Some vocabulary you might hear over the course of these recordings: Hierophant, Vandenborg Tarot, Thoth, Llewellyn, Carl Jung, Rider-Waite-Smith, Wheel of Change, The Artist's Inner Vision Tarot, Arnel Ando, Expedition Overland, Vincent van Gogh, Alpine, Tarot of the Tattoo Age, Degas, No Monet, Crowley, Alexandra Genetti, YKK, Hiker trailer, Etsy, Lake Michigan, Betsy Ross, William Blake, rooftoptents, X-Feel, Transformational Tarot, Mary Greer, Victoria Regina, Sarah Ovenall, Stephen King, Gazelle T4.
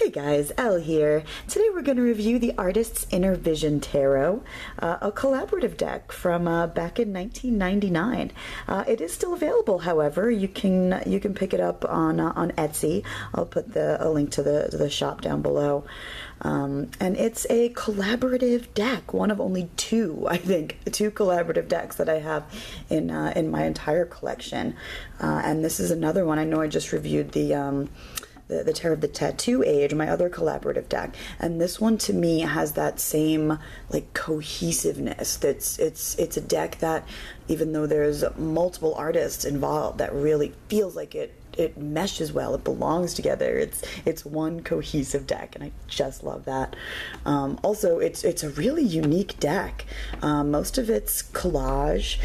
Hey guys, Elle here. Today we're going to review The Artist's Inner Vision Tarot, a collaborative deck from back in 1999. It is still available, however. You can pick it up on Etsy. I'll put a link to the shop down below. And it's a collaborative deck, one of only two, I think, two collaborative decks that I have in my entire collection. And this is another one. I know I just reviewed the Tarot of the Tattoo Age, my other collaborative deck, and this one to me has that same like cohesiveness. It's a deck that, even though there's multiple artists involved, that really feels like it meshes well, it belongs together, it's one cohesive deck, and I just love that. Also, it's a really unique deck. Most of it's collage,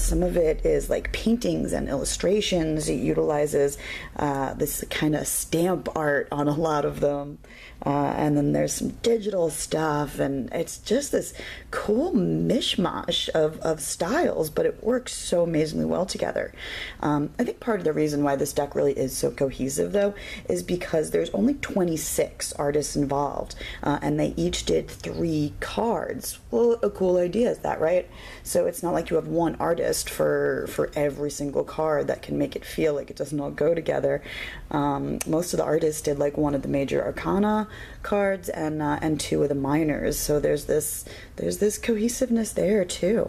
some of it is like paintings and illustrations. It utilizes this kind of stamp art on a lot of them, and then there's some digital stuff, and it's just this cool mishmash of styles, but it works so amazingly well together. I think part of the reason why this deck really is so cohesive, though, is because there's only 26 artists involved, and they each did 3 cards. Well, a cool idea is that, right? So it's not like you have one artist for every single card that can make it feel like it doesn't all go together. Most of the artists did like one of the major arcana cards and 2 of the minors, so there's this cohesiveness there too.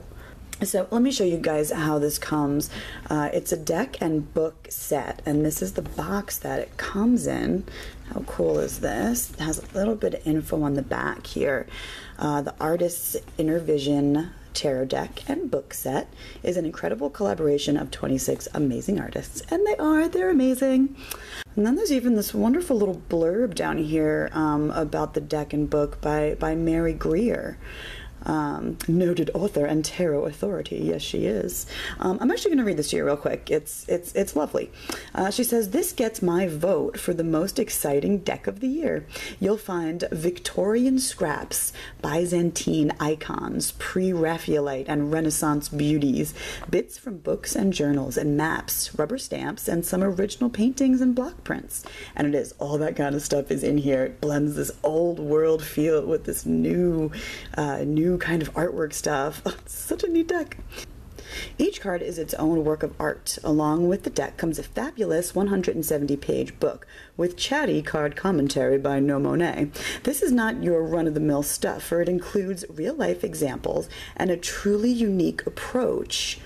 So let me show you guys how this comes. It's a deck and book set, and this is the box that it comes in. How cool is this? It has a little bit of info on the back here. The Artist's Inner Vision Tarot Deck and Book Set is an incredible collaboration of 26 amazing artists, and they're amazing. And then there's even this wonderful little blurb down here about the deck and book by Mary Greer. Noted author and tarot authority. Yes, she is. I'm actually going to read this to you real quick. It's lovely. She says, "This gets my vote for the most exciting deck of the year. You'll find Victorian scraps, Byzantine icons, pre-Raphaelite and Renaissance beauties, bits from books and journals and maps, rubber stamps, and some original paintings and block prints." And it is. All that kind of stuff is in here. It blends this old world feel with this new kind of artwork stuff. Oh, it's such a neat deck. Each card is its own work of art. Along with the deck comes a fabulous 170-page book with chatty card commentary by No Monet. This is not your run-of-the-mill stuff, for it includes real-life examples and a truly unique approach.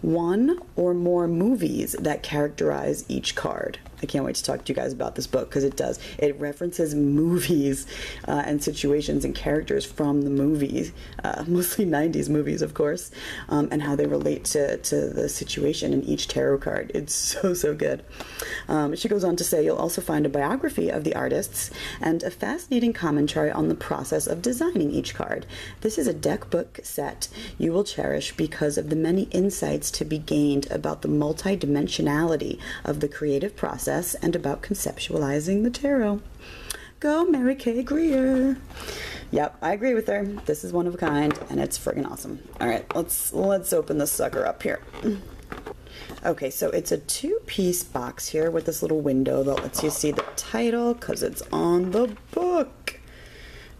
One or more movies that characterize each card. I can't wait to talk to you guys about this book, because it does. It references movies and situations and characters from the movies, mostly 90s movies, of course, and how they relate to the situation in each tarot card. It's so, so good. She goes on to say, "You'll also find a biography of the artists and a fascinating commentary on the process of designing each card. This is a deck book set you will cherish because of the many insights to be gained about the multidimensionality of the creative process and about conceptualizing the tarot." Go Mary K. Greer. Yep, I agree with her. This is one of a kind, and it's friggin' awesome. All right, let's open this sucker up here. Okay, so it's a 2-piece box here with this little window that lets you see the title because it's on the book.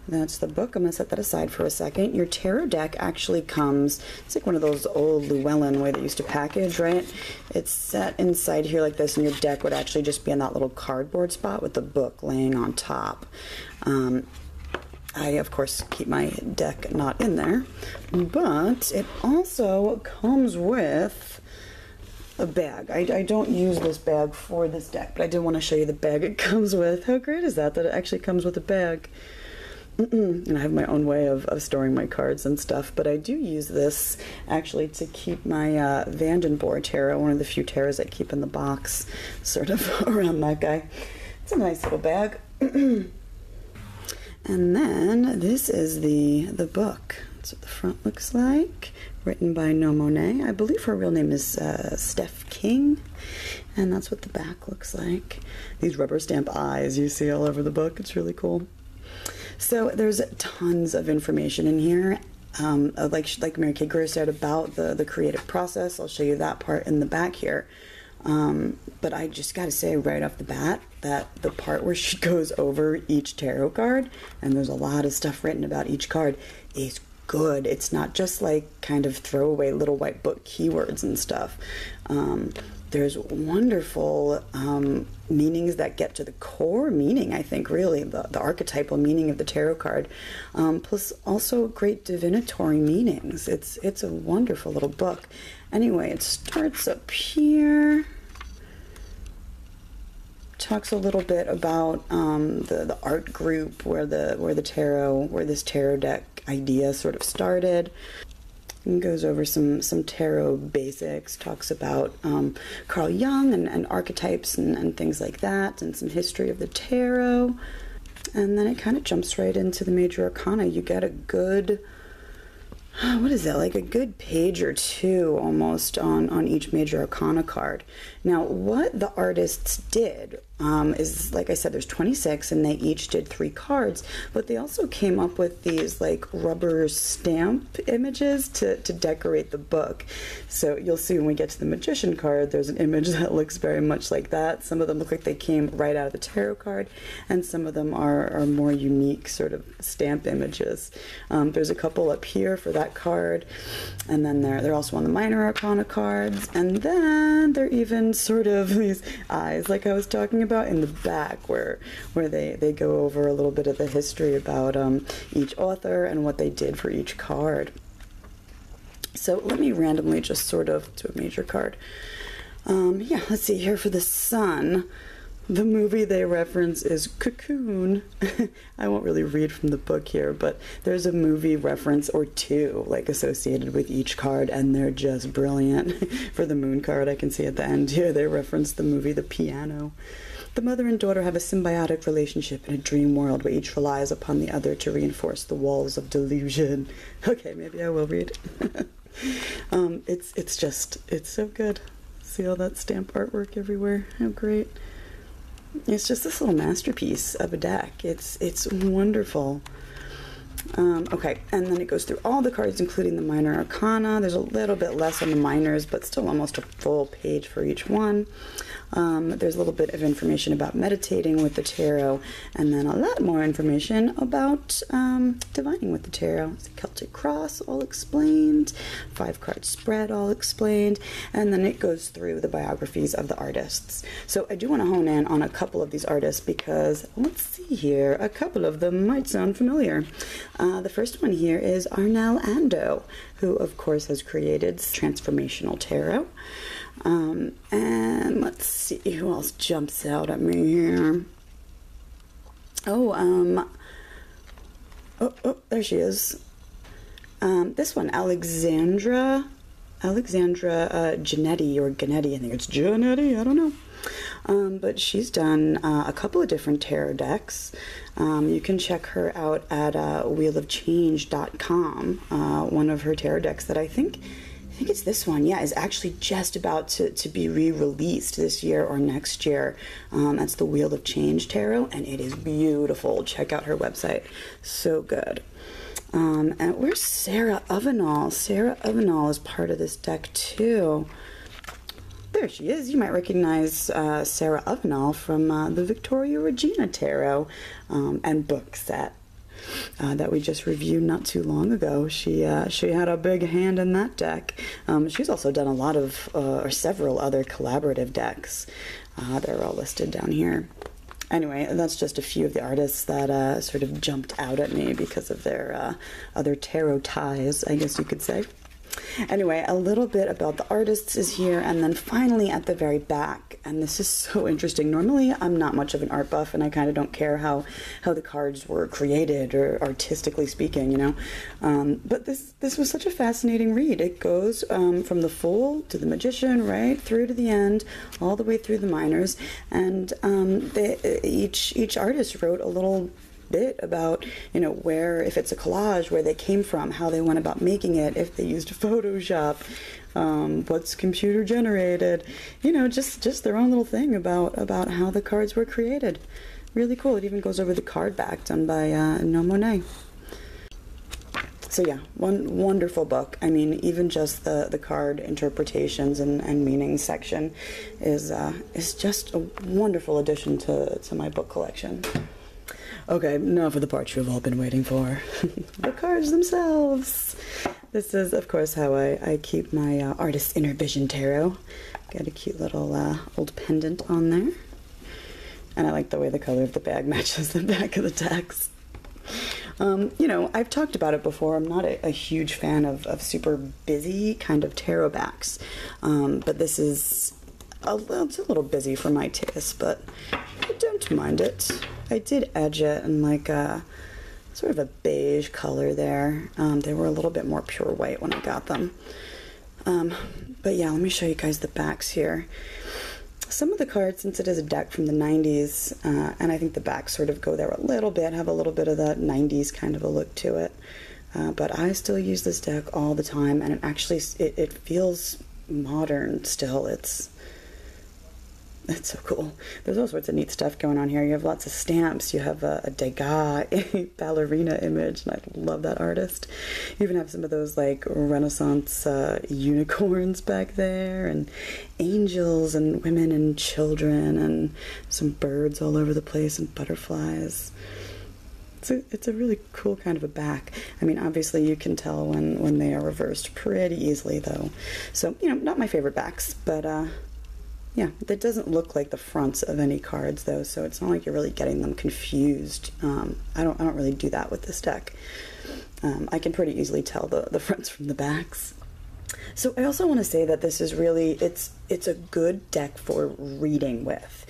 That's the book. I'm going to set that aside for a second. Your tarot deck actually comes, it's like one of those old Llewellyn way that used to package, right? It's set inside here like this, and your deck would actually just be in that little cardboard spot with the book laying on top. I, of course, keep my deck not in there, but it also comes with a bag. I don't use this bag for this deck, but I did want to show you the bag it comes with. How great is that, that it actually comes with a bag? And I have my own way of storing my cards and stuff, but I do use this actually to keep my Vandenborg Tarot, one of the few tarots I keep in the box, sort of around that guy. It's a nice little bag. And then this is the book. That's what the front looks like. Written by No Monet. I believe her real name is Steph King, and that's what the back looks like. These rubber stamp eyes you see all over the book. It's really cool. So there's tons of information in here, like Mary K. Greer said, about the creative process. I'll show you that part in the back here. But I just got to say right off the bat that the part where she goes over each tarot card, and there's a lot of stuff written about each card, is good. It's not just like kind of throwaway little white book keywords and stuff. There's wonderful meanings that get to the core meaning, I think, really, the archetypal meaning of the tarot card, plus also great divinatory meanings. It's a wonderful little book. Anyway, it starts up here. Talks a little bit about the art group where this tarot deck idea sort of started. And goes over some tarot basics, talks about Carl Jung and archetypes and things like that, and some history of the tarot. And then it kind of jumps right into the major arcana. You get a good, what is that, like a good page or two almost on each major arcana card. Now, what the artists did is, like I said, there's 26, and they each did 3 cards, but they also came up with these like rubber stamp images to decorate the book. So you'll see when we get to the Magician card, there's an image that looks very much like that. Some of them look like they came right out of the tarot card, and some of them are more unique sort of stamp images. There's a couple up here for that card, and then they're also on the minor arcana cards, and then they're even sort of these eyes, like I was talking about, in the back where they go over a little bit of the history about each author and what they did for each card. So let me randomly just sort of do a major card. Yeah, let's see here for the Sun. The movie they reference is Cocoon. I won't really read from the book here, but there's a movie reference or two like associated with each card, and they're just brilliant. For the Moon card, I can see at the end here, they reference the movie The Piano. The mother and daughter have a symbiotic relationship in a dream world where each relies upon the other to reinforce the walls of delusion. Okay, maybe I will read. It's so good. See all that stamp artwork everywhere? How great. It's just this little masterpiece of a deck. It's wonderful. Okay, and then it goes through all the cards, including the minor arcana. There's a little bit less on the minors, but still almost a full page for each one. There's a little bit of information about meditating with the tarot, and then a lot more information about divining with the tarot. It's a Celtic cross, all explained. 5-card spread, all explained. And then it goes through the biographies of the artists. So I do want to hone in on a couple of these artists because, let's see here, a couple of them might sound familiar. The first one here is Arnel Ando, who of course has created Transformational Tarot. And let's see who else jumps out at me here. Oh, there she is. This one, Alexandra Genetti, or Genetti, I think it's Genetti, I don't know. But she's done a couple of different tarot decks. You can check her out at wheelofchange.com. One of her tarot decks that I think it's this one, yeah, is actually just about to be re-released this year or next year. That's the Wheel of Change Tarot, and it is beautiful. Check out her website. So good. And where's Sarah Ovenall? Sarah Ovenall is part of this deck, too. There she is. You might recognize Sarah Ovenall from the Victoria Regina Tarot and book set that we just reviewed not too long ago. She had a big hand in that deck. She's also done a lot of, or several other collaborative decks. They're all listed down here. Anyway, that's just a few of the artists that sort of jumped out at me because of their other tarot ties, I guess you could say. Anyway, a little bit about the artists is here, and then finally at the very back, and this is so interesting. Normally, I'm not much of an art buff, and I kind of don't care how the cards were created, or artistically speaking, you know. But this was such a fascinating read. It goes from the Fool to the Magician, right through to the end, all the way through the minors, and each artist wrote a little bit about, you know, where, if it's a collage, where they came from, how they went about making it, if they used Photoshop, what's computer generated, you know, just their own little thing about how the cards were created. Really cool. It even goes over the card back done by No Monet. So yeah, one wonderful book. I mean, even just the card interpretations and meanings section is just a wonderful addition to my book collection. Okay, now for the part you've all been waiting for. The cards themselves. This is, of course, how I keep my Artist's Inner Vision Tarot. Got a cute little old pendant on there. And I like the way the color of the bag matches the back of the text. You know, I've talked about it before. I'm not a huge fan of super busy kind of tarot backs. But this is it's a little busy for my taste, but I don't mind it. I did edge it in like a sort of a beige color there. They were a little bit more pure white when I got them. But yeah, let me show you guys the backs here. Some of the cards, since it is a deck from the 90s, and I think the backs sort of go there a little bit, have a little bit of that 90s kind of a look to it. But I still use this deck all the time, and it actually, it feels modern still. It's so cool. There's all sorts of neat stuff going on here. You have lots of stamps. You have a Degas, a ballerina image, and I love that artist. You even have some of those like Renaissance unicorns back there, and angels, and women, and children, and some birds all over the place, and butterflies. It's a really cool kind of a back. I mean, obviously you can tell when they are reversed pretty easily, though. So, you know, not my favorite backs, but yeah, that doesn't look like the fronts of any cards, though, so it's not like you're really getting them confused. I don't really do that with this deck. I can pretty easily tell the fronts from the backs. So I also want to say that this is really, it's a good deck for reading with.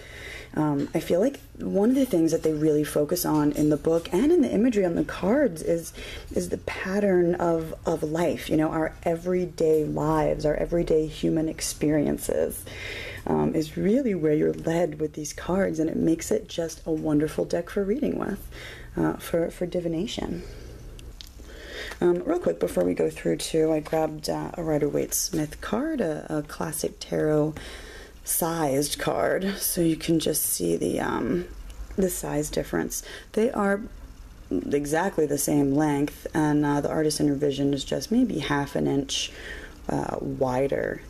I feel like one of the things that they really focus on in the book and in the imagery on the cards is the pattern of life, you know, our everyday lives, our everyday human experiences. Is really where you're led with these cards, and it makes it just a wonderful deck for reading with, for divination. Real quick, before we go through too, I grabbed a Rider-Waite-Smith card, a classic tarot sized card, so you can just see the size difference. They are exactly the same length, and the Artist's Inner Vision is just maybe half an inch wider.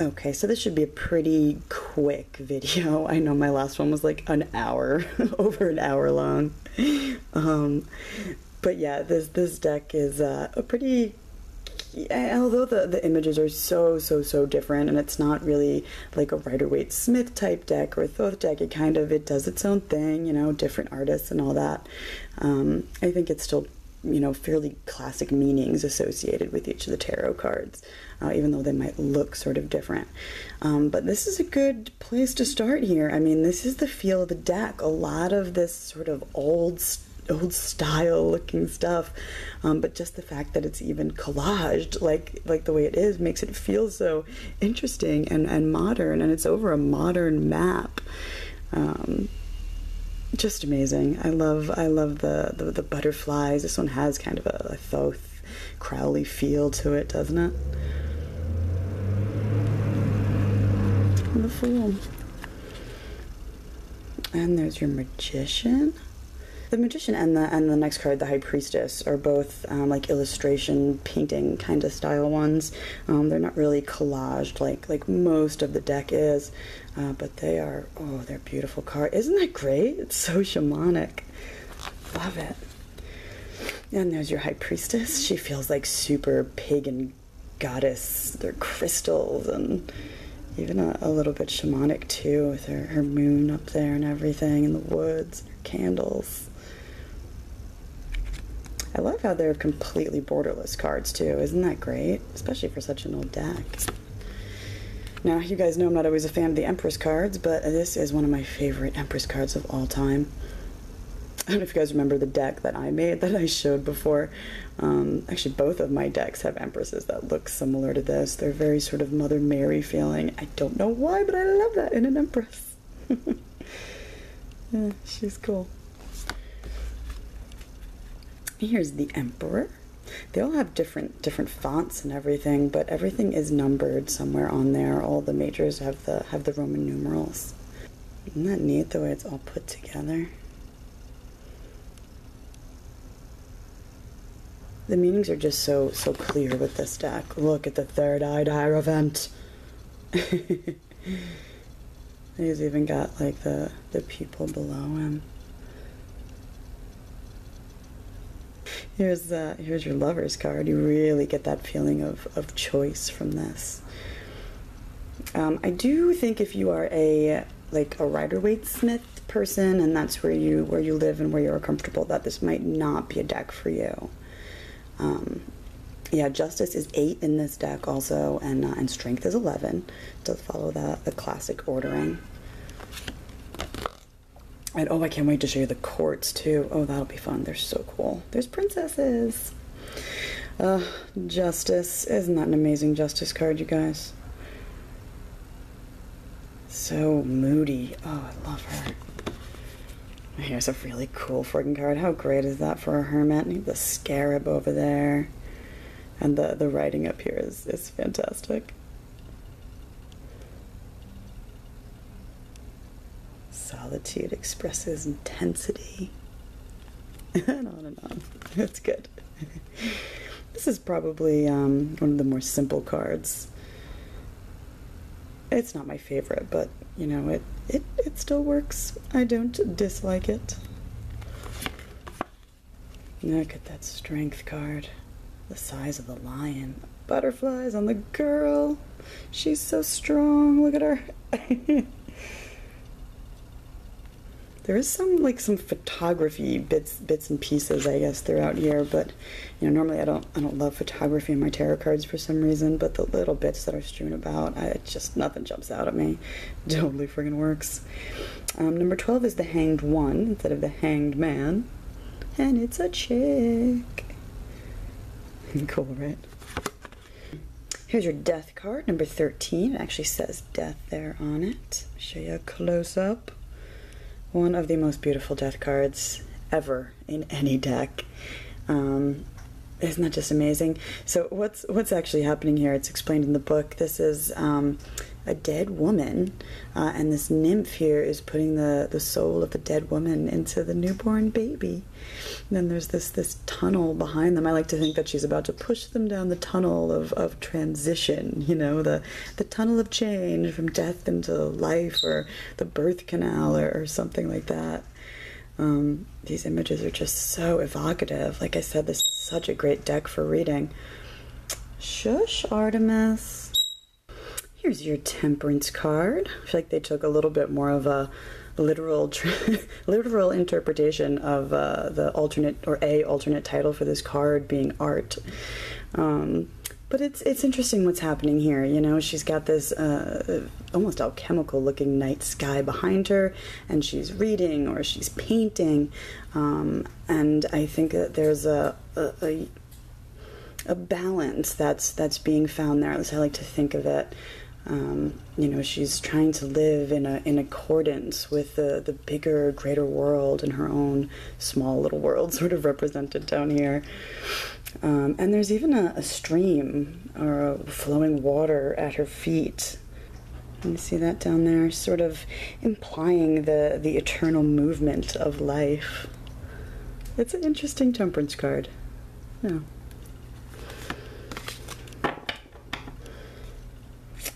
Okay, so this should be a pretty quick video. I know my last one was like an hour, over an hour long. But yeah, this deck is a pretty, although the images are so different, and it's not really like a Rider-Waite-Smith type deck or a Thoth deck. It kind of, it does its own thing, you know, different artists and all that. I think it's still, you know, fairly classic meanings associated with each of the tarot cards, even though they might look sort of different. But this is a good place to start here. I mean, this is the feel of the deck. A lot of this sort of old style looking stuff, but just the fact that it's even collaged like the way it is makes it feel so interesting and modern, and it's over a modern map. Just amazing. I love the butterflies. This one has kind of a Thoth, Crowley feel to it, doesn't it? And the Fool. And there's your Magician. The Magician and the next card, the High Priestess, are both like illustration painting kind of style ones. They're not really collaged like most of the deck is, but they are, oh, they're beautiful card. Isn't that great? It's so shamanic. Love it. And there's your High Priestess. She feels like super pagan goddess. They're crystals and even a little bit shamanic too, with her moon up there and everything, and the woods and her candles. I love how they're completely borderless cards, too. Isn't that great? Especially for such an old deck. Now, you guys know I'm not always a fan of the Empress cards, but this is one of my favorite Empress cards of all time. I don't know if you guys remember the deck that I made that I showed before. Actually, both of my decks have Empresses that look similar to this. They're very sort of Mother Mary feeling. I don't know why, but I love that in an Empress. Yeah, she's cool. Here's the Emperor. They all have different fonts and everything, but everything is numbered somewhere on there. All the majors have the Roman numerals. Isn't that neat the way it's all put together? The meanings are just so clear with this deck. Look at the third-eyed Hierophant. He's even got like the people below him. Here's your Lover's card. You really get that feeling of choice from this. I do think if you are a Rider-Waite-Smith person, and that's where you live and where you're comfortable, that this might not be a deck for you. Yeah, Justice is 8 in this deck also, and Strength is 11. Does follow the classic ordering. And oh, I can't wait to show you the courts too. Oh, that'll be fun. They're so cool. There's princesses. Justice. Isn't that an amazing Justice card, you guys? So moody. Oh, I love her. Here's a really cool friggin' card. How great is that for a hermit? The scarab over there. And the writing up here is fantastic. Solitude expresses intensity. And on and on. That's good. This is probably one of the more simple cards. It's not my favorite, but you know, it still works. I don't dislike it. Look at that Strength card. The size of the lion. Butterflies on the girl. She's so strong. Look at her. There is some photography bits and pieces, I guess, throughout here, but you know, normally I don't love photography in my tarot cards for some reason, but the little bits that are strewn about, just nothing jumps out at me. Totally friggin' works. Number 12 is the Hanged One instead of the Hanged Man, and it's a chick. Cool, right? Here's your Death card, number 13. It actually says Death there on it. Show you a close-up. One of the most beautiful Death cards ever in any deck. Isn't that just amazing? So what's actually happening here, it's explained in the book. This is a dead woman, and this nymph here is putting the soul of the dead woman into the newborn baby. And then there's this tunnel behind them. I like to think that she's about to push them down the tunnel of transition, you know, the tunnel of change from death into life, or the birth canal, or something like that. These images are just so evocative. Like I said, this is such a great deck for reading. Shush, Artemis. Here's your Temperance card. I feel like they took a little bit more of a literal interpretation of the alternate title for this card being art. But it's interesting what's happening here. You know, she's got this almost alchemical looking night sky behind her, and she's reading or she's painting, and I think that there's a balance that's being found there. That's how I like to think of it. You know, she's trying to live in accordance with the bigger, greater world and her own small little world sort of represented down here. And there's even a stream or a flowing water at her feet. You see that down there, sort of implying the eternal movement of life. It's an interesting Temperance card. Yeah.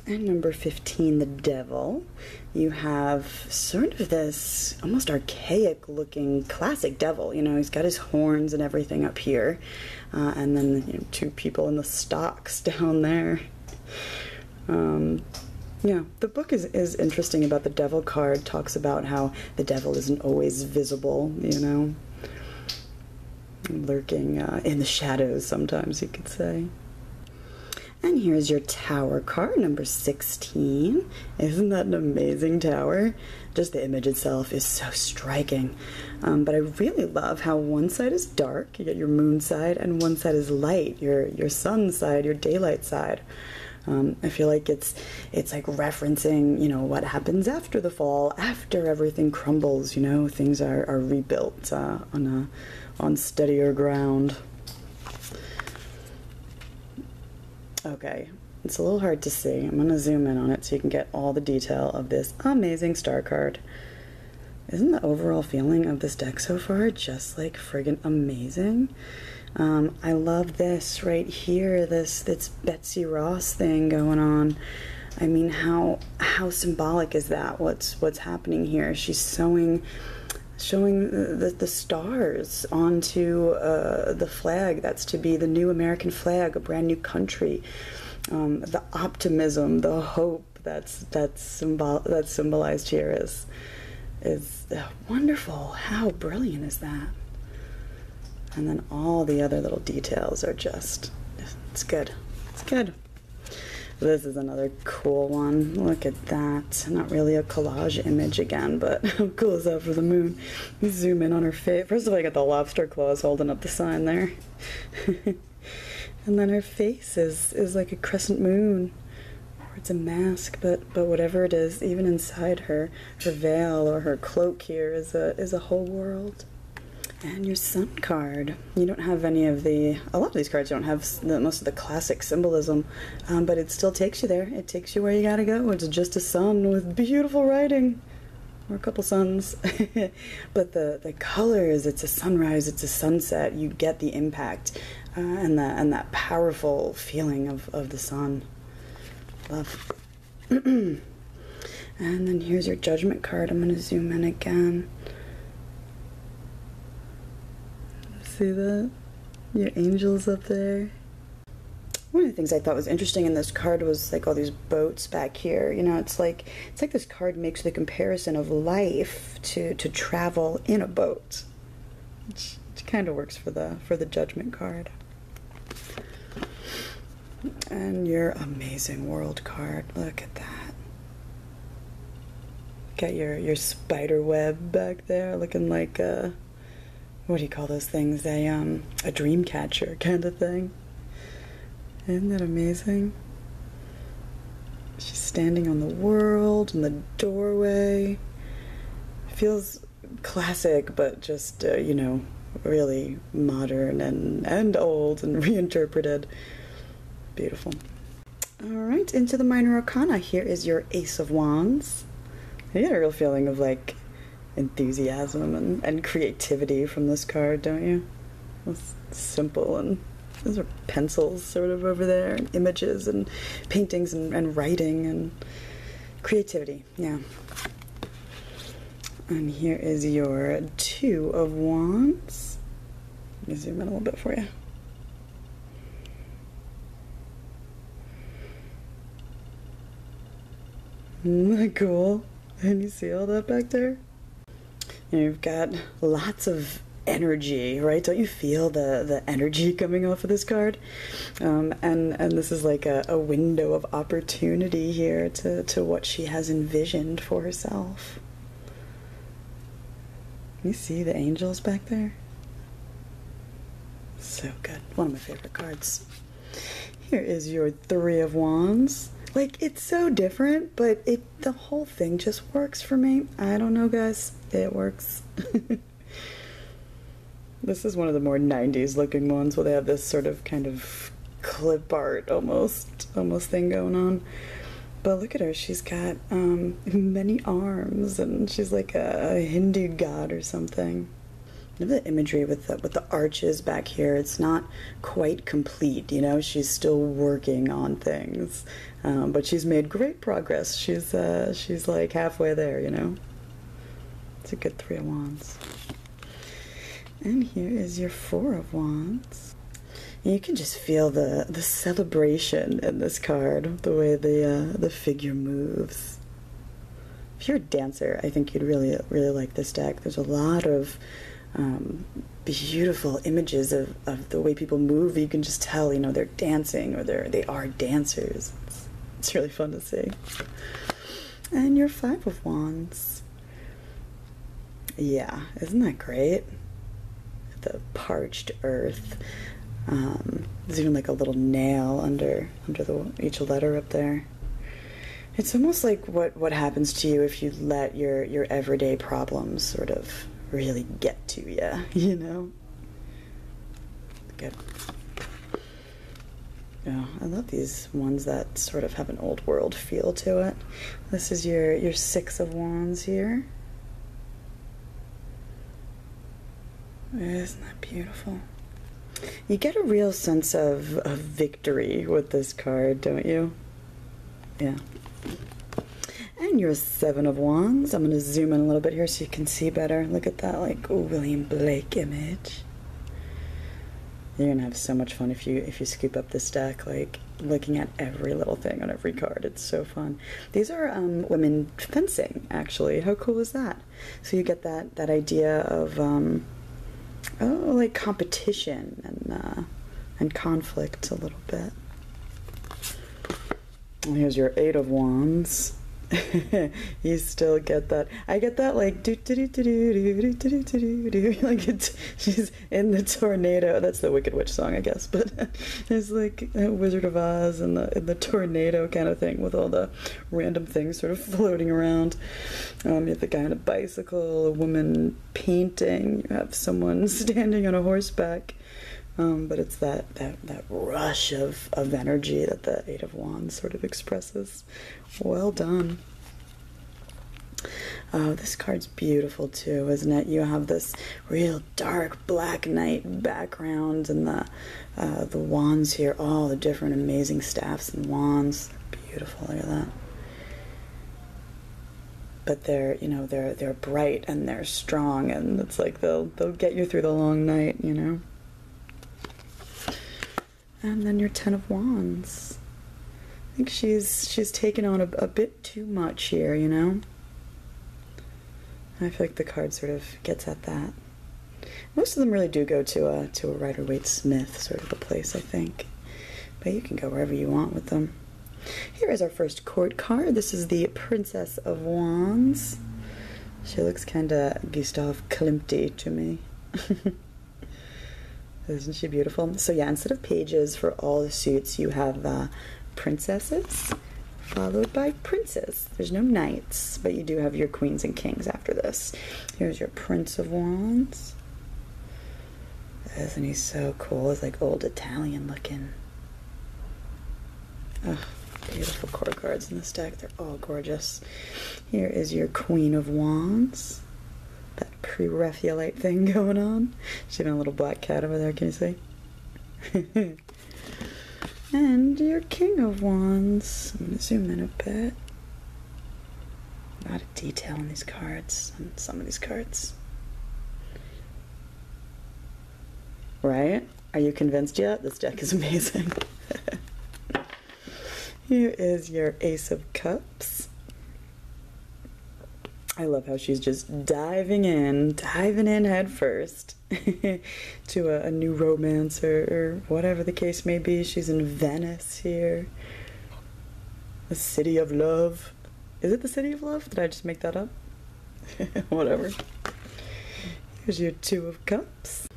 And number 15, the Devil. You have sort of this almost archaic looking classic devil. You know, he's got his horns and everything up here. And then, you know, two people in the stocks down there. Yeah, the book is interesting about the Devil card. Talks about how the devil isn't always visible, you know. Lurking in the shadows sometimes, you could say. And here's your Tower card, number 16. Isn't that an amazing tower? Just the image itself is so striking. But I really love how one side is dark, you get your moon side, and one side is light, your sun side, your daylight side. I feel like it's like referencing, you know, what happens after the fall, after everything crumbles, you know, things are rebuilt on steadier ground. Okay, It's a little hard to see. I'm going to zoom in on it so you can get all the detail of this amazing star card. Isn't the overall feeling of this deck so far just like friggin' amazing? I love this right here, this Betsy Ross thing going on. I mean, how symbolic is that? What's happening here? She's showing the stars onto the flag that's to be the new American flag, a brand new country. The optimism, the hope that's symbolized here is wonderful. How brilliant is that? And then all the other little details are just, it's good. It's good. This is another cool one. Look at that. Not really a collage image again, but how cool is that for the moon? Zoom in on her face. First of all, I got the lobster claws holding up the sign there. And then her face is like a crescent moon. It's a mask, but whatever it is, even inside her veil or her cloak here is a whole world. And your sun card. You don't have any of the, a lot of these cards don't have most of the classic symbolism, but it still takes you there. It takes you where you gotta go. It's just a sun with beautiful writing, or a couple suns. But the colors, it's a sunrise, it's a sunset. You get the impact and that powerful feeling of the sun. Love. And then here's your judgment card. I'm going to zoom in again. See that? Your angels up there. One of the things I thought was interesting in this card was like all these boats back here. You know, it's like this card makes the comparison of life to travel in a boat, which kind of works for the judgment card. And your amazing world card. Look at that. Got your spider web back there, looking like a, what do you call those things? A dream catcher kind of thing. Isn't that amazing? She's standing on the world in the doorway. Feels classic, but just you know, really modern and old and reinterpreted. Beautiful. All right, into the minor arcana. Here is your Ace of Wands. You get a real feeling of like enthusiasm and creativity from this card, don't you? It's simple, and those are pencils sort of over there, and images and paintings and writing and creativity, yeah. And here is your Two of Wands. Let me zoom in a little bit for you. Isn't that cool? And you see all that back there? And you've got lots of energy, right? Don't you feel the energy coming off of this card? And this is like a window of opportunity here to what she has envisioned for herself. You see the angels back there? So good. One of my favorite cards. Here is your Three of Wands. Like, it's so different, but the whole thing just works for me. I don't know, guys. It works. This is one of the more 90s looking ones where they have this sort of kind of clip art almost thing going on. But look at her. She's got many arms, and she's like a Hindu god or something. Remember the imagery with the arches back here? It's not quite complete, you know? She's still working on things, but she's made great progress. She's like halfway there, you know? It's a good Three of Wands. And here is your Four of Wands. And you can just feel the celebration in this card, the way the figure moves. If you're a dancer, I think you'd really, really like this deck. There's a lot of beautiful images of the way people move. You can just tell, you know, they're dancing, or they are dancers. It's really fun to see. And your Five of Wands. Yeah, isn't that great? The parched earth. There's even like a little nail under each letter up there. It's almost like what happens to you if you let your everyday problems sort of really get to you, you know? Good. Yeah, I love these ones that sort of have an old world feel to it. This is your Six of Wands here. Isn't that beautiful? You get a real sense of victory with this card, don't you? Yeah. And your Seven of Wands. I'm going to zoom in a little bit here so you can see better. Look at that, like, ooh, William Blake image. You're going to have so much fun if you scoop up this deck, like, looking at every little thing on every card. It's so fun. These are women fencing, actually. How cool is that? So you get that idea of, like competition and conflict a little bit. And here's your Eight of Wands. You still get that. I get that like do do do do do do do do, like it's, she's in the tornado. That's the Wicked Witch song, I guess. But there's like Wizard of Oz and the tornado kind of thing with all the random things sort of floating around. You have the guy on a bicycle, a woman painting. You have someone standing on a horseback. But it's that rush of energy that the Eight of Wands sort of expresses. Well done. This card's beautiful too, isn't it? You have this real dark black night background and the wands here, all the different amazing staffs and wands. They're beautiful, look at that. But they're, you know, they're bright and they're strong, and it's like they'll get you through the long night, you know. And then your Ten of Wands. I think she's taken on a bit too much here, you know? I feel like the card sort of gets at that. Most of them really do go to a Rider-Waite-Smith sort of a place, I think. But you can go wherever you want with them. Here is our first court card. This is the Princess of Wands. She looks kind of Gustav Klimt-y to me. Isn't she beautiful? So yeah, instead of pages for all the suits, you have princesses followed by princes. There's no knights, but you do have your queens and kings after this. Here's your Prince of Wands. Isn't he so cool? It's like old Italian looking. Oh, beautiful core cards in this deck. They're all gorgeous. Here is your Queen of Wands. That pre-Raphaelite thing going on. She's even a little black cat over there, can you see? And your King of Wands. I'm going to zoom in a bit. A lot of detail on these cards, on some of these cards. Right? Are you convinced yet? This deck is amazing. Here is your Ace of Cups. I love how she's just diving in head first to a new romance or whatever the case may be. She's in Venice here. The city of love. Is it the city of love? Did I just make that up? Whatever. Here's your Two of Cups.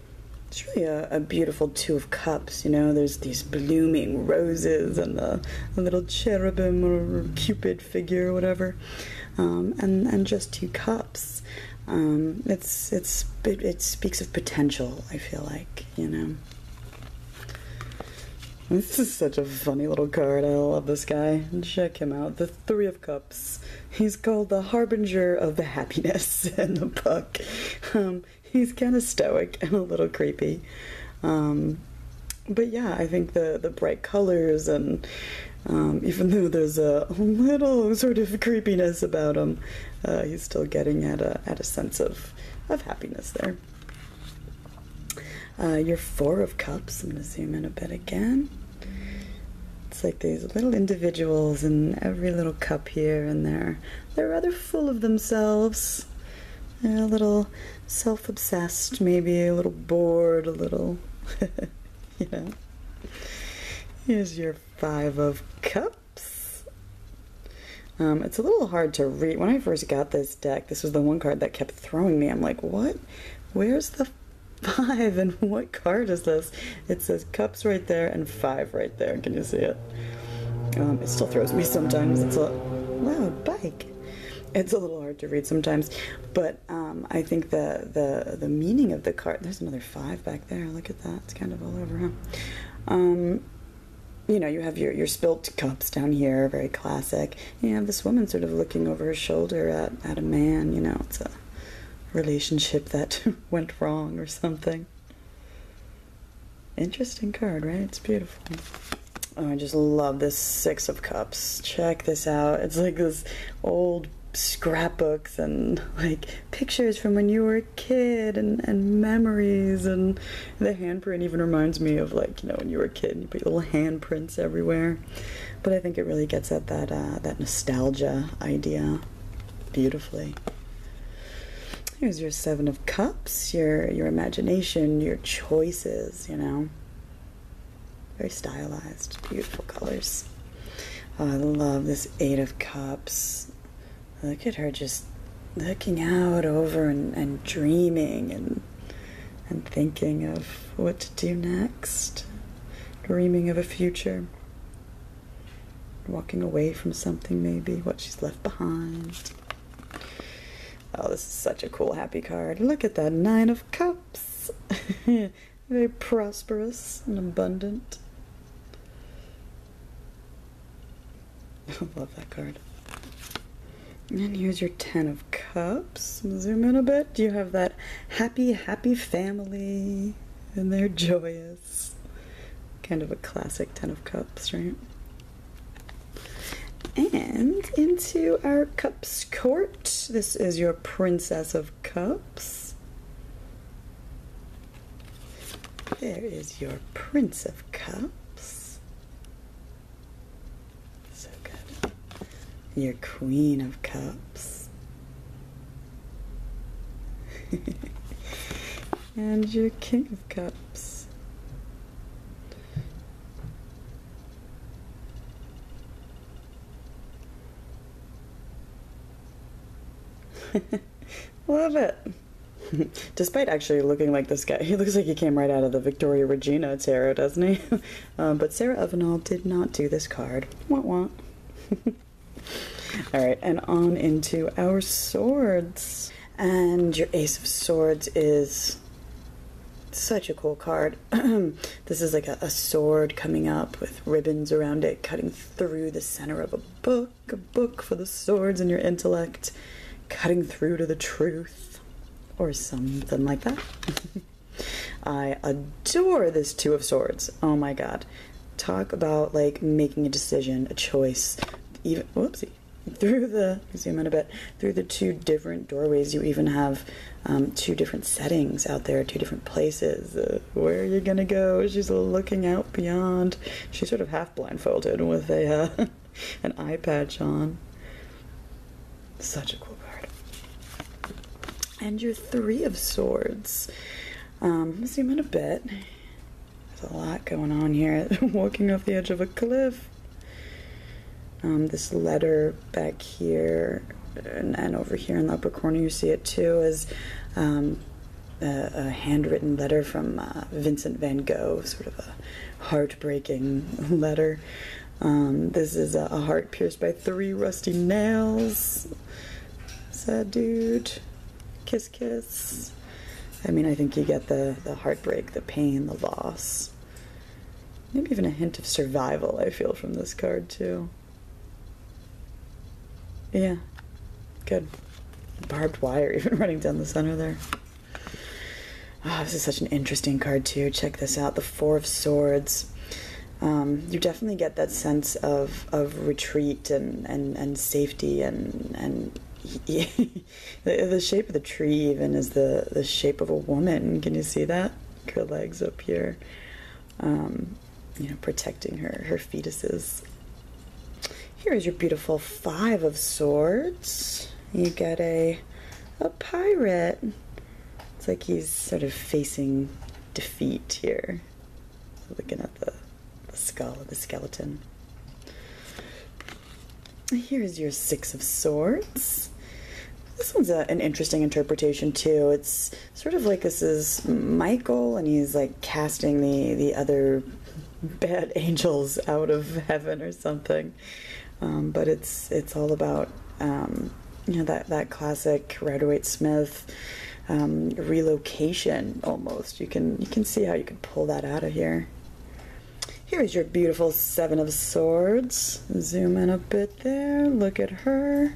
It's really a beautiful Two of Cups, you know. There's these blooming roses and a little cherubim or cupid figure or whatever. And just two cups. It speaks of potential, I feel like, you know. This is such a funny little card. I love this guy. Check him out. The Three of Cups. He's called the Harbinger of the Happiness and the Puck. He's kind of stoic and a little creepy. But yeah, I think the bright colors and even though there's a little sort of creepiness about him, he's still getting at a sense of happiness there. Your Four of Cups. I'm going to zoom in a bit again. It's like these little individuals in every little cup here and there. They're rather full of themselves. They're a little self-obsessed, maybe a little bored, a little, you know. Here's your Five of Cups. It's a little hard to read. When I first got this deck, this was the one card that kept throwing me. I'm like, what? Where's the five and what card is this? It says cups right there and five right there. Can you see it? It still throws me sometimes. It's a loud bike. It's a little hard to read sometimes, but I think the meaning of the card. There's another five back there. Look at that. It's kind of all over, huh? you know, you have your spilt cups down here, very classic. You have this woman sort of looking over her shoulder at a man, you know, it's a relationship that went wrong or something. Interesting card, right? It's beautiful. Oh, I just love this Six of Cups. Check this out. It's like this old scrapbooks and like pictures from when you were a kid and memories, and the handprint even reminds me of, like, you know, when you were a kid and you put little handprints everywhere. But I think it really gets at that that nostalgia idea beautifully. Here's your Seven of Cups, your imagination, your choices, you know, very stylized, beautiful colors. Oh, I love this Eight of Cups. Look at her just looking out over and dreaming and thinking of what to do next, dreaming of a future, walking away from something maybe, what she's left behind. Oh, this is such a cool, happy card. Look at that Nine of Cups. Very prosperous and abundant. I love that card. And here's your Ten of Cups. Zoom in a bit. You have that happy, happy family, and they're joyous. Kind of a classic Ten of Cups, right? And into our Cups Court. This is your Princess of Cups. There is your Prince of Cups. So good. Your Queen of Cups. And your King of Cups. Love it. Despite actually looking like this guy, he looks like he came right out of the Victoria Regina tarot, doesn't he? But Sarah Ovenall did not do this card. Wah wah. Alright, and on into our swords. And your Ace of Swords is such a cool card. This is like a sword coming up with ribbons around it, cutting through the center of a book for the swords and your intellect, cutting through to the truth. Or something like that. I adore this Two of Swords. Oh my god. Talk about like making a decision, a choice. Even whoopsie. Through the, zoom in a bit, through the two different doorways, you even have two different settings out there, two different places. Where are you gonna go? She's looking out beyond. She's sort of half blindfolded with a an eye patch on. Such a cool. And your Three of Swords. Zoom in a bit. There's a lot going on here. Walking off the edge of a cliff. This letter back here and over here in the upper corner, you see it too, is a handwritten letter from Vincent van Gogh, sort of a heartbreaking letter. This is a heart pierced by three rusty nails. Sad dude. Kiss, kiss. I mean, I think you get the heartbreak, the pain, the loss. Maybe even a hint of survival, I feel, from this card, too. Yeah. Good. Barbed wire even running down the center there. Oh, this is such an interesting card, too. Check this out. The Four of Swords. You definitely get that sense of retreat and safety and the shape of the tree even is the shape of a woman. Can you see that? Her legs up here, you know, protecting her fetuses. Here is your beautiful Five of Swords. You get a pirate. It's like he's sort of facing defeat here, looking at the skull of the skeleton. Here is your Six of Swords. This one's an interesting interpretation, too. It's sort of like this is Michael, and he's, like, casting the other bad angels out of heaven or something. But it's all about, you know, that classic Rider-Waite-Smith relocation, almost. You can see how you could pull that out of here. Here's your beautiful Seven of Swords. Zoom in a bit there. Look at her.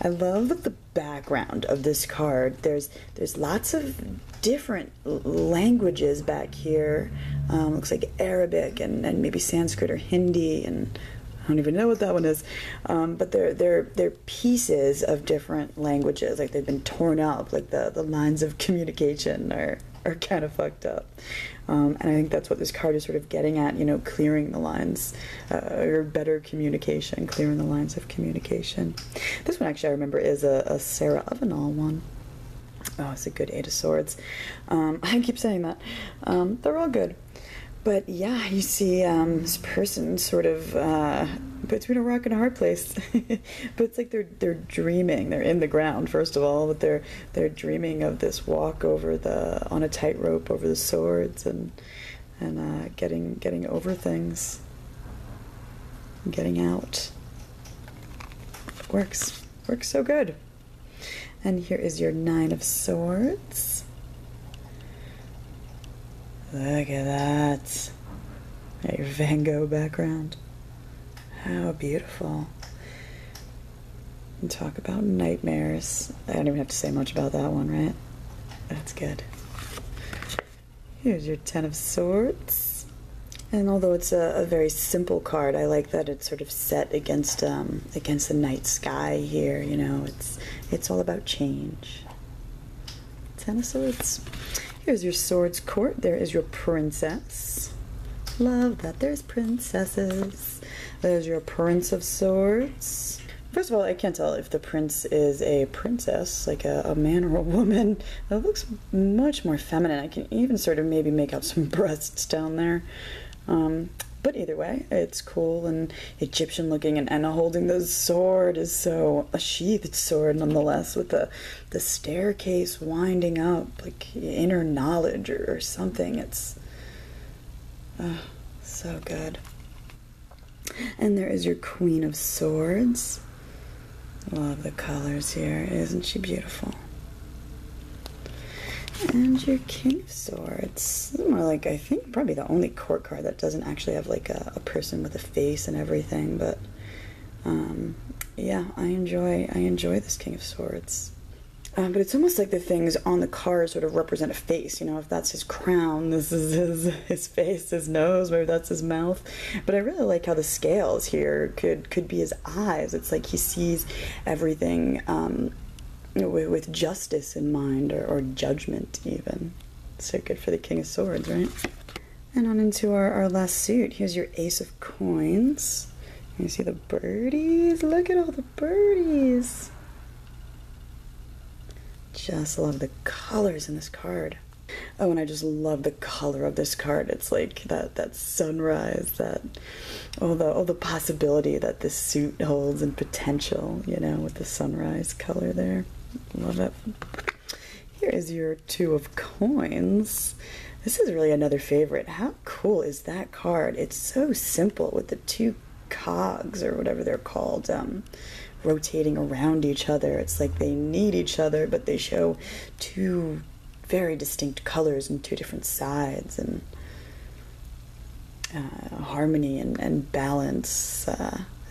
I love the background of this card. There's lots of different languages back here. Looks like Arabic and maybe Sanskrit or Hindi, and I don't even know what that one is. But they're pieces of different languages. Like they've been torn up. Like the lines of communication are kind of fucked up. And I think that's what this card is sort of getting at, you know, clearing the lines, or better communication, clearing the lines of communication. This one actually I remember is a Sarah Ovenall one. Oh, it's a good Eight of Swords. I keep saying that. They're all good. But yeah, you see this person sort of between a rock and a hard place. But it's like they're dreaming. They're in the ground, first of all, but they're dreaming of this walk over the on a tightrope over the swords and getting over things. Getting out. Works so good. And here is your Nine of Swords. Look at that. At your Van Gogh background. How beautiful. And talk about nightmares. I don't even have to say much about that one, right? That's good. Here's your Ten of Swords. And although it's a very simple card, I like that it's sort of set against against the night sky here, you know. It's all about change. Ten of Swords. Here's your Swords Court. There is your Princess. Love that there's princesses. There's your Prince of Swords. First of all, I can't tell if the prince is a princess, like a man or a woman. It looks much more feminine. I can even sort of maybe make out some breasts down there. But either way, it's cool and Egyptian looking, and Anna holding the sword is so a sheathed sword nonetheless, with the staircase winding up, like inner knowledge or something. It's so good. And there is your Queen of Swords. Love the colors here. Isn't she beautiful? And your King of Swords. This is more like, I think, probably the only court card that doesn't actually have like a person with a face and everything, but yeah, I enjoy this King of Swords. But it's almost like the things on the card sort of represent a face, you know. If that's his crown, this is his face, his nose, maybe that's his mouth. But I really like how the scales here could be his eyes. It's like he sees everything with justice in mind, or judgment even. So good for the King of Swords, right? And on into our last suit. Here's your Ace of Coins. You see the birdies? Look at all the birdies. Just love the colors in this card. Oh, and I just love the color of this card. It's like that sunrise, that all the possibility that this suit holds and potential, you know, with the sunrise color there. Love it. Here is your Two of Coins. This is really another favorite. How cool is that card? It's so simple with the two cogs or whatever they're called, rotating around each other. It's like they need each other, but they show two very distinct colors and two different sides, and harmony and balance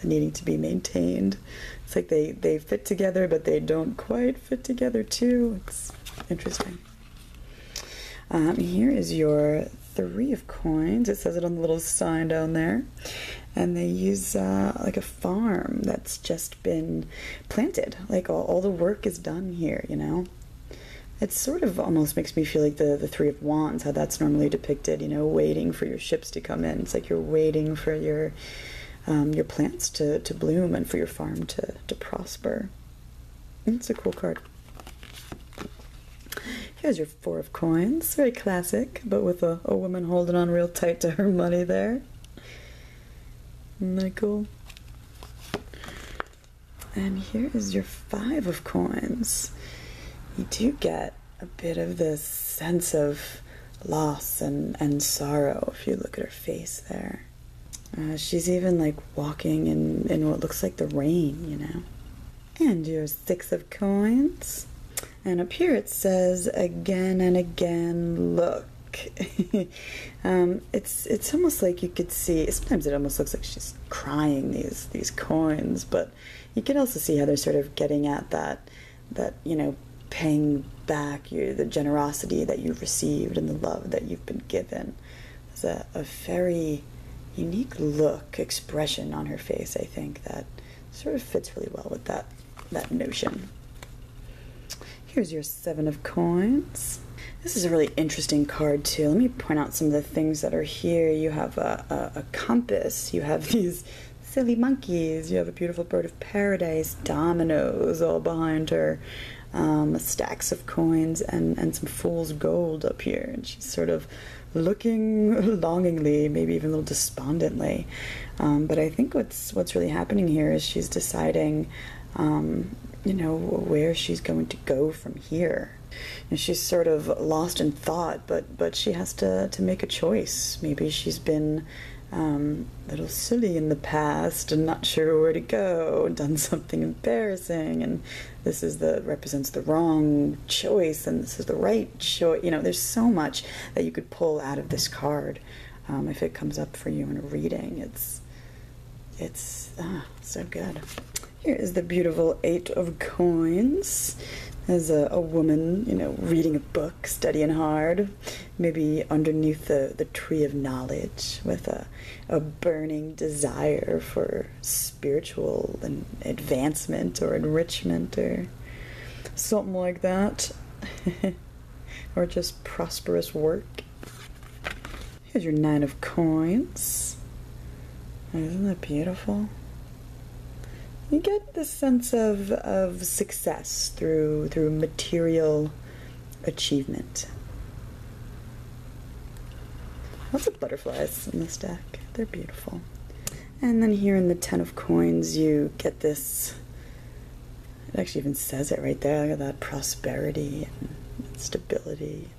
needing to be maintained. It's like they fit together, but they don't quite fit together too. It's interesting. Here is your Three of Coins. It says it on the little sign down there. And they use like a farm that's just been planted. Like all the work is done here, you know. It sort of almost makes me feel like the Three of Wands, how that's normally depicted, you know, waiting for your ships to come in. It's like you're waiting for your plants to bloom and for your farm to prosper. It's a cool card. Here's your Four of Coins. Very classic, but with a woman holding on real tight to her money there. Isn't that cool? And here is your Five of Coins. You do get a bit of this sense of loss and sorrow if you look at her face there. She's even like walking in what looks like the rain, you know. And your Six of Coins. And up here it says, again and again, look. back. It's almost like you could see, sometimes it almost looks like she's crying these coins, but you can also see how they're sort of getting at that, you know, paying back the generosity that you've received and the love that you've been given. There's a very unique look, expression on her face, I think, that sort of fits really well with that notion. Here's your Seven of Coins. This is a really interesting card too. Let me point out some of the things that are here. You have a compass, you have these silly monkeys, you have a beautiful bird of paradise, dominoes all behind her, stacks of coins, and some fool's gold up here. And she's sort of looking longingly, maybe even a little despondently. But I think what's really happening here is she's deciding you know, where she's going to go from here. And she's sort of lost in thought, but she has to make a choice. Maybe she's been a little silly in the past and not sure where to go, and done something embarrassing, and this is represents the wrong choice, and this is the right choice. You know, there's so much that you could pull out of this card if it comes up for you in a reading. It's so good. Here is the beautiful Eight of Coins. There's a woman, you know, reading a book, studying hard, maybe underneath the tree of knowledge with a burning desire for spiritual and advancement or enrichment or something like that, or just prosperous work. Here's your Nine of Coins. Isn't that beautiful? You get this sense of success through material achievement. Lots of butterflies in this deck. They're beautiful. And then here in the Ten of Coins, you get this, it actually even says it right there, look at that, prosperity and stability,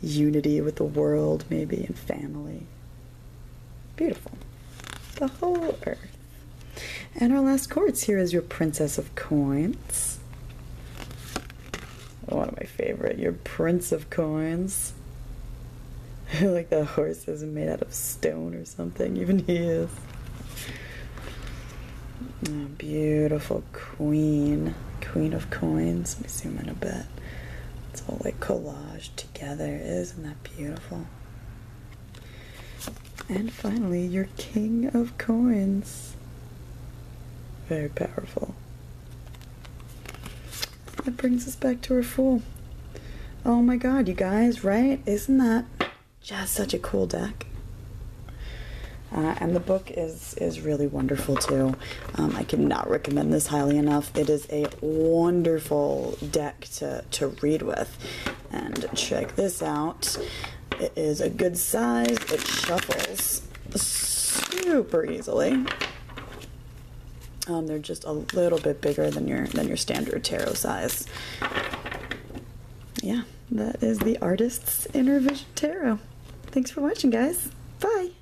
unity with the world maybe, and family. Beautiful. The whole earth. And our last cards here is your Princess of Coins. Oh, one of my favorite, your Prince of Coins. Like the horse is made out of stone or something, even he is. Oh, beautiful Queen. Queen of Coins. Let me zoom in a bit. It's all like collaged together. Isn't that beautiful? And finally, your King of Coins. Very powerful. That brings us back to our full. Oh my god, you guys, right? Isn't that just such a cool deck? And the book is really wonderful too. I cannot recommend this highly enough. It is a wonderful deck to read with. And check this out. It is a good size. It shuffles super easily. They're just a little bit bigger than your standard tarot size. Yeah, that is The Artist's Inner Vision Tarot. Thanks for watching, guys. Bye.